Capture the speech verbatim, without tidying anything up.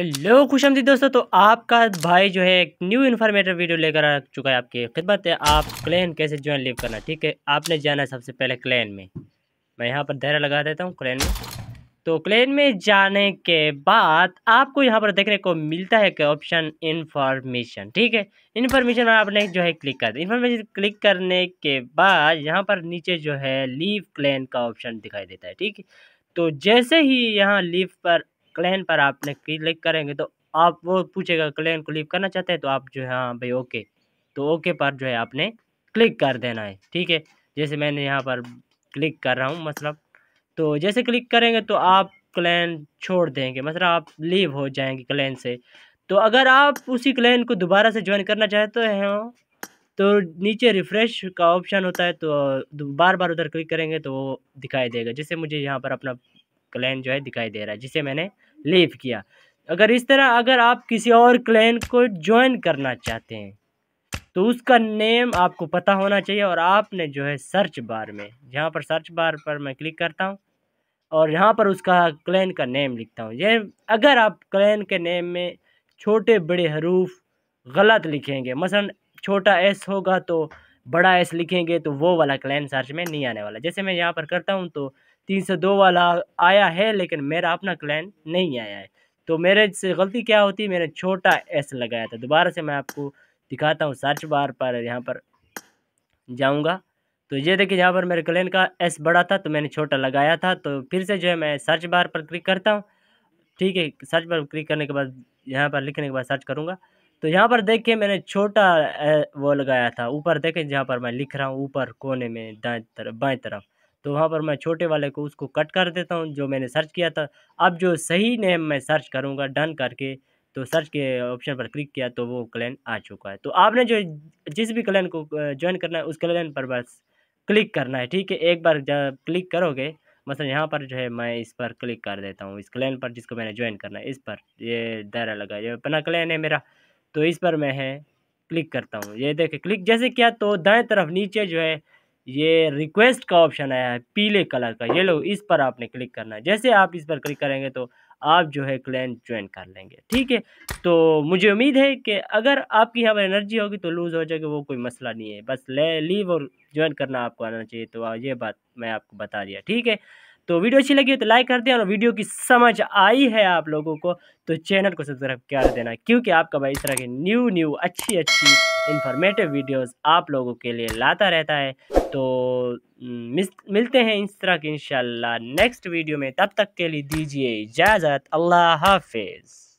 Hello खुशामदीद दोस्तों। तो आपका भाई जो है एक न्यू इन्फॉर्मेटिव वीडियो लेकर आ चुका है आपकी खिदमत है। आप क्लैन कैसे ज्वाइन लीव करना, ठीक है। आपने जाना है सबसे पहले क्लैन में, मैं यहाँ पर दायरा लगा देता हूँ क्लैन में। तो क्लैन में जाने के बाद आपको यहाँ पर देखने को मिलता है कि ऑप्शन इन्फॉर्मेशन, ठीक है। इन्फॉर्मेशन आपने जो है क्लिक कर दिया। इन्फॉर्मेशन क्लिक करने के बाद यहाँ पर नीचे जो है लीव क्लैन का ऑप्शन दिखाई देता है, ठीक है। तो जैसे ही यहाँ लीव पर क्लैन पर आपने क्लिक करेंगे तो आप वो पूछेगा क्लैन को लीव करना चाहते हैं, तो आप जो है हाँ भाई ओके, तो ओके पर जो है आपने क्लिक कर देना है, ठीक है। जैसे मैंने यहाँ पर क्लिक कर रहा हूँ मतलब, तो जैसे क्लिक करेंगे तो आप क्लैन छोड़ देंगे, मतलब आप लीव हो जाएंगे क्लैन से। तो अगर आप उसी क्लैन को दोबारा से ज्वाइन करना चाहते हो तो नीचे रिफ़्रेश का ऑप्शन होता है, तो बार बार उधर क्लिक करेंगे तो वो दिखाई देगा। जैसे मुझे यहाँ पर अपना क्लैन जो है दिखाई दे रहा है जिसे मैंने लीव किया। अगर इस तरह अगर आप किसी और क्लैन को ज्वाइन करना चाहते हैं तो उसका नेम आपको पता होना चाहिए, और आपने जो है सर्च बार में, यहाँ पर सर्च बार पर मैं क्लिक करता हूँ और यहाँ पर उसका क्लैन का नेम लिखता हूँ। ये अगर आप क्लैन के नेम में छोटे बड़े हरूफ गलत लिखेंगे, मसलन छोटा एस होगा तो बड़ा एस लिखेंगे, तो वो वाला क्लैन सर्च में नहीं आने वाला। जैसे मैं यहाँ पर करता हूँ तो तीन सौ दो वाला आया है, लेकिन मेरा अपना क्लैन नहीं आया है। तो मेरे से गलती क्या होती, मैंने छोटा एस लगाया था। दोबारा से मैं आपको दिखाता हूँ, सर्च बार पर यहाँ पर जाऊँगा तो ये देखिए यहाँ पर मेरे क्लैन का एस बड़ा था तो मैंने छोटा लगाया था। तो फिर से जो है मैं सर्च बार पर क्लिक करता हूँ, ठीक है। सर्च बार क्लिक करने के बाद यहाँ पर लिखने के बाद सर्च करूँगा तो यहाँ पर देखिए मैंने छोटा वो लगाया था ऊपर, देखें जहाँ पर मैं लिख रहा हूँ ऊपर कोने में दाएँ तरफ बाएँ तरफ, तो वहाँ पर मैं छोटे वाले को उसको कट कर देता हूँ जो मैंने सर्च किया था। अब जो सही नेम मैं सर्च करूँगा डन करके, तो सर्च के ऑप्शन पर क्लिक किया तो वो क्लैन आ चुका है। तो आपने जो जिस भी क्लैन को ज्वाइन करना है उस क्लैन पर बस क्लिक करना है, ठीक है। एक बार जब क्लिक करोगे, मतलब यहाँ पर जो है मैं इस पर क्लिक कर देता हूँ, इस क्लैन पर जिसको मैंने ज्वाइन करना है, इस पर ये दायरा लगा, ये अपना क्लैन है मेरा, तो इस पर मैं है क्लिक करता हूँ। ये देखे क्लिक जैसे किया तो दाएँ तरफ नीचे जो है ये रिक्वेस्ट का ऑप्शन आया है पीले कलर का, ये लो इस पर आपने क्लिक करना है। जैसे आप इस पर क्लिक करेंगे तो आप जो है क्लैन ज्वाइन कर लेंगे, ठीक है। तो मुझे उम्मीद है कि अगर आपकी यहाँ पर एनर्जी होगी तो लूज़ हो जाएगी, वो कोई मसला नहीं है। बस ले लीव और ज्वाइन करना आपको आना चाहिए, तो ये बात मैं आपको बता दिया, ठीक है। तो वीडियो अच्छी लगी तो लाइक कर दें, और वीडियो की समझ आई है आप लोगों को तो चैनल को सब्सक्राइब कर देना, क्योंकि आपका भाई इस तरह के न्यू न्यू अच्छी अच्छी इन्फॉर्मेटिव वीडियोस आप लोगों के लिए लाता रहता है। तो मिलते हैं इस तरह के इंशाल्लाह नेक्स्ट वीडियो में, तब तक के लिए दीजिए इजाज़त। अल्लाह हाफिज़।